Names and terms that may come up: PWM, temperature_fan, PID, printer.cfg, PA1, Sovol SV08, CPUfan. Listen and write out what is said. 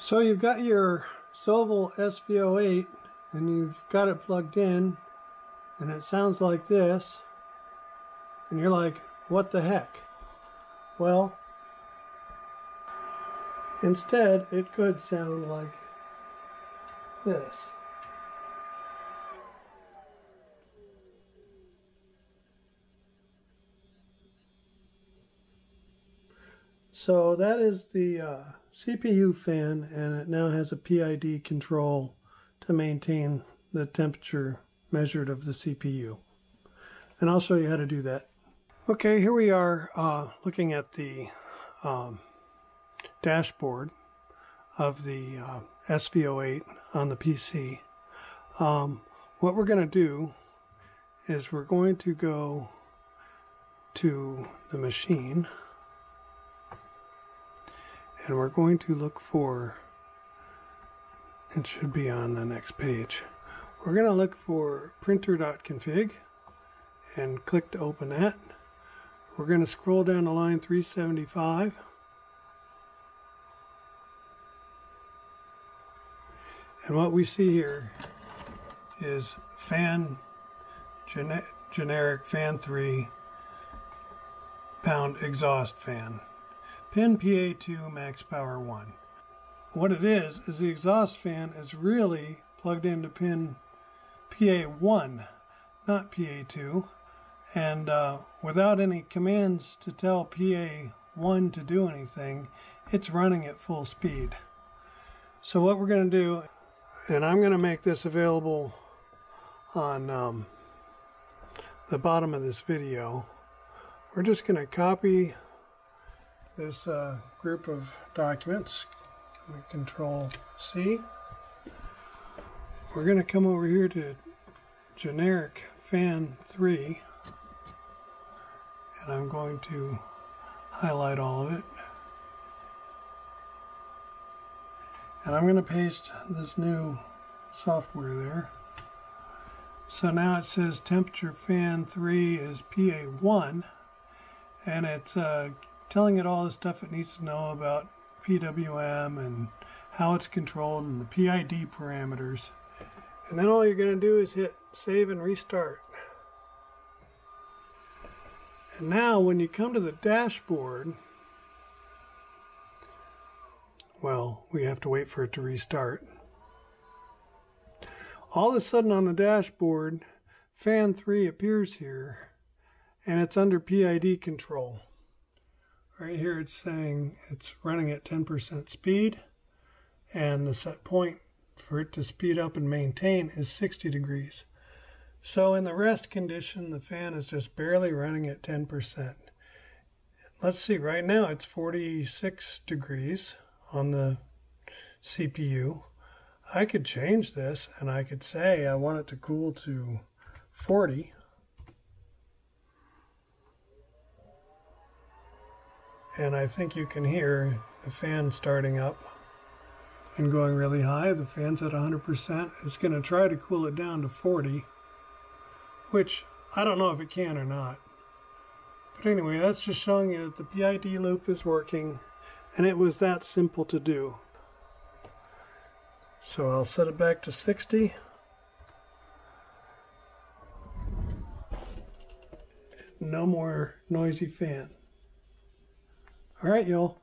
So you've got your Sovol SV08 and you've got it plugged in and it sounds like this and you're like, what the heck? Well, instead it could sound like this. So that is the CPU fan, and it now has a PID control to maintain the temperature measured of the CPU. And I'll show you how to do that. Okay, here we are looking at the dashboard of the SV08 on the PC. What we're going to do is we're going to go to the machine, and we're going to look for, it should be on the next page, we're going to look for printer.config and click to open that. We're going to scroll down to line 375 and what we see here is fan generic fan 3 pound exhaust fan. Pin PA2, max power 1. What it is the exhaust fan is really plugged into pin PA1, not PA2. And without any commands to tell PA1 to do anything, it's running at full speed. So what we're going to do, and I'm going to make this available on the bottom of this video, we're just going to copy this group of documents. We control C. We're going to come over here to generic fan 3 and I'm going to highlight all of it, and I'm going to paste this new software there. So now it says temperature fan 3 is PA1, and it's telling it all the stuff it needs to know about PWM and how it's controlled and the PID parameters. And then all you're going to do is hit save and restart. And now when you come to the dashboard, well, we have to wait for it to restart. All of a sudden on the dashboard, fan 3 appears here and it's under PID control. Right here it's saying it's running at 10% speed, and the set point for it to speed up and maintain is 60 degrees. So in the rest condition, the fan is just barely running at 10%. Let's see, right now it's 46 degrees on the CPU. I could change this and I could say I want it to cool to 40. And I think you can hear the fan starting up and going really high. The fan's at 100%. It's going to try to cool it down to 40, which I don't know if it can or not. But anyway, that's just showing you that the PID loop is working, and it was that simple to do. So I'll set it back to 60. No more noisy fan. All right, y'all.